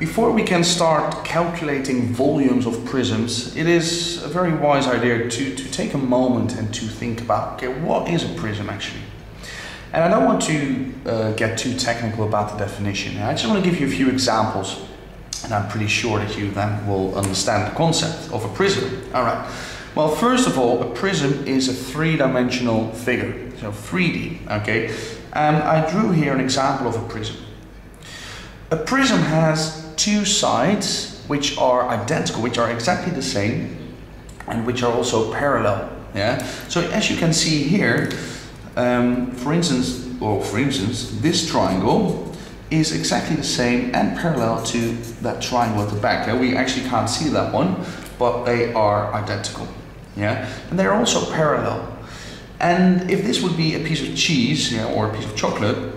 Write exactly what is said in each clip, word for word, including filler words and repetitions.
Before we can start calculating volumes of prisms, it is a very wise idea to, to take a moment and to think about, okay, what is a prism actually? And I don't want to uh, get too technical about the definition. I just want to give you a few examples, and I'm pretty sure that you then will understand the concept of a prism. All right. Well, first of all, a prism is a three-dimensional figure, so three D, okay? And I drew here an example of a prism. A prism has two sides which are identical, which are exactly the same, and which are also parallel, yeah? So as you can see here, um, for instance, or for instance, this triangle is exactly the same and parallel to that triangle at the back. Yeah? We actually can't see that one, but they are identical. Yeah, and they're also parallel. And if this would be a piece of cheese, you know, or a piece of chocolate,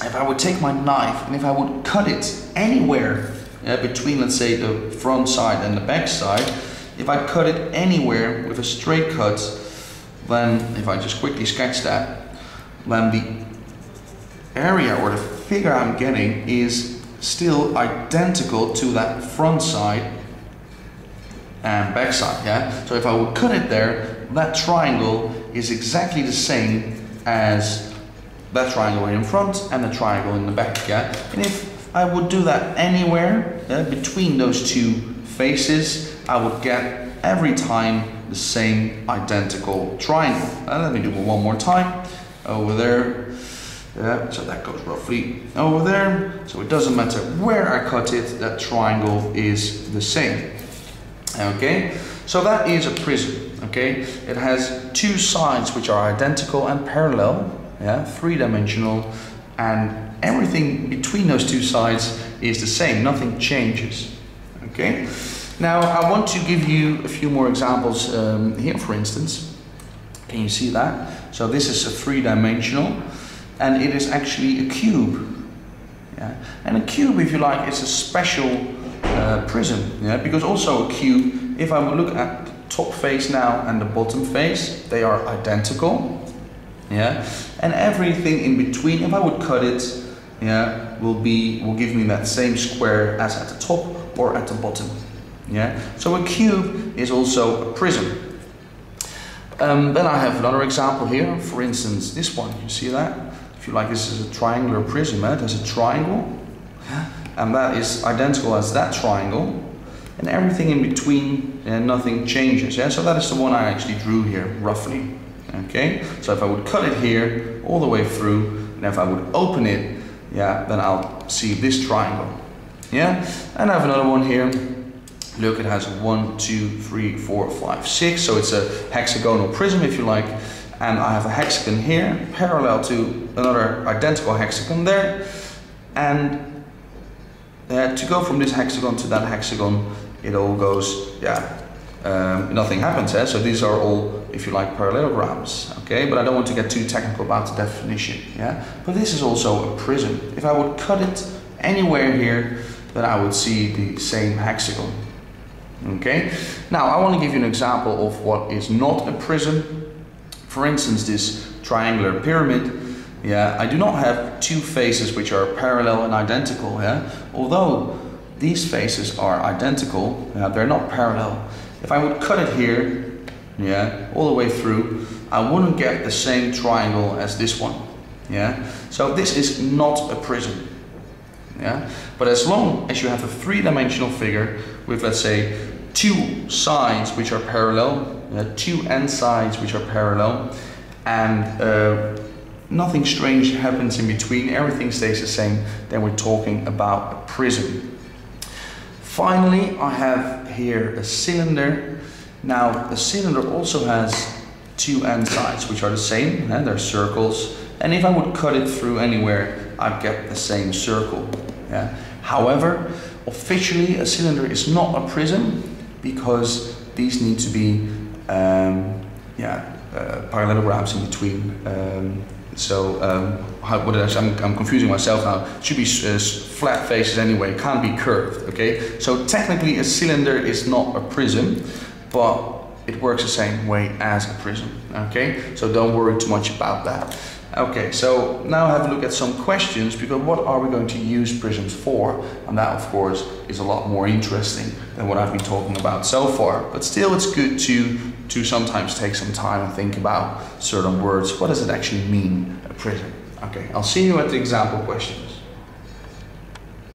if I would take my knife and if I would cut it anywhere yeah, between, let's say, the front side and the back side, if I cut it anywhere with a straight cut, then if I just quickly sketch that, then the area or the figure I'm getting is still identical to that front side and back side, yeah? So if I would cut it there, that triangle is exactly the same as that triangle in front and the triangle in the back, yeah? And if I would do that anywhere yeah, between those two faces, I would get every time the same identical triangle. And let me do it one more time. Over there, yeah, so that goes roughly over there. So it doesn't matter where I cut it, that triangle is the same. Okay, so that is a prism. Okay, it has two sides which are identical and parallel, yeah, three-dimensional, and everything between those two sides is the same, nothing changes. Okay, now I want to give you a few more examples um, here, for instance. Can you see that? So this is a three-dimensional, and it is actually a cube. Yeah, and a cube, if you like, is a special Uh, prism, yeah, because also a cube, if I look at the top face now and the bottom face, they are identical, yeah, and everything in between, if I would cut it, yeah, will be will give me that same square as at the top or at the bottom, yeah. So a cube is also a prism. Um, then I have another example here, for instance, this one. You see that? If you like, this is a triangular prism. Eh? There's a triangle. Yeah? And that is identical as that triangle, and everything in between and yeah, nothing changes. Yeah, so that is the one I actually drew here, roughly. Okay, so if I would cut it here all the way through, and if I would open it, yeah, then I'll see this triangle. Yeah, and I have another one here. Look, it has one, two, three, four, five, six. So it's a hexagonal prism, if you like. And I have a hexagon here, parallel to another identical hexagon there, and. Uh, to go from this hexagon to that hexagon, it all goes, yeah, um, nothing happens. Eh? So these are all, if you like, parallelograms, okay? But I don't want to get too technical about the definition, yeah? But this is also a prism. If I would cut it anywhere here, then I would see the same hexagon, okay? Now, I want to give you an example of what is not a prism. For instance, this triangular pyramid. Yeah, I do not have two faces which are parallel and identical. Yeah, although these faces are identical, yeah, they're not parallel. If I would cut it here, yeah, all the way through, I wouldn't get the same triangle as this one. Yeah, so this is not a prism. Yeah, but as long as you have a three-dimensional figure with, let's say, two sides which are parallel, yeah, two end sides which are parallel, and uh, nothing strange happens in between, everything stays the same, then we're talking about a prism. Finally, I have here a cylinder. Now, a cylinder also has two end sides, which are the same, and they're circles. And if I would cut it through anywhere, I'd get the same circle. Yeah? However, officially, a cylinder is not a prism because these need to be um, yeah, uh, parallelograms in between. Um, So, um, how, what did I say? I'm, I'm confusing myself now. It should be uh, flat faces anyway, it can't be curved, okay? So technically a cylinder is not a prism, but it works the same way as a prism, okay? So don't worry too much about that. Okay, so now have a look at some questions, because what are we going to use prisms for? And that, of course, is a lot more interesting than what I've been talking about so far. But still, it's good to, to sometimes take some time and think about certain words. What does it actually mean, a prism? Okay, I'll see you at the example questions.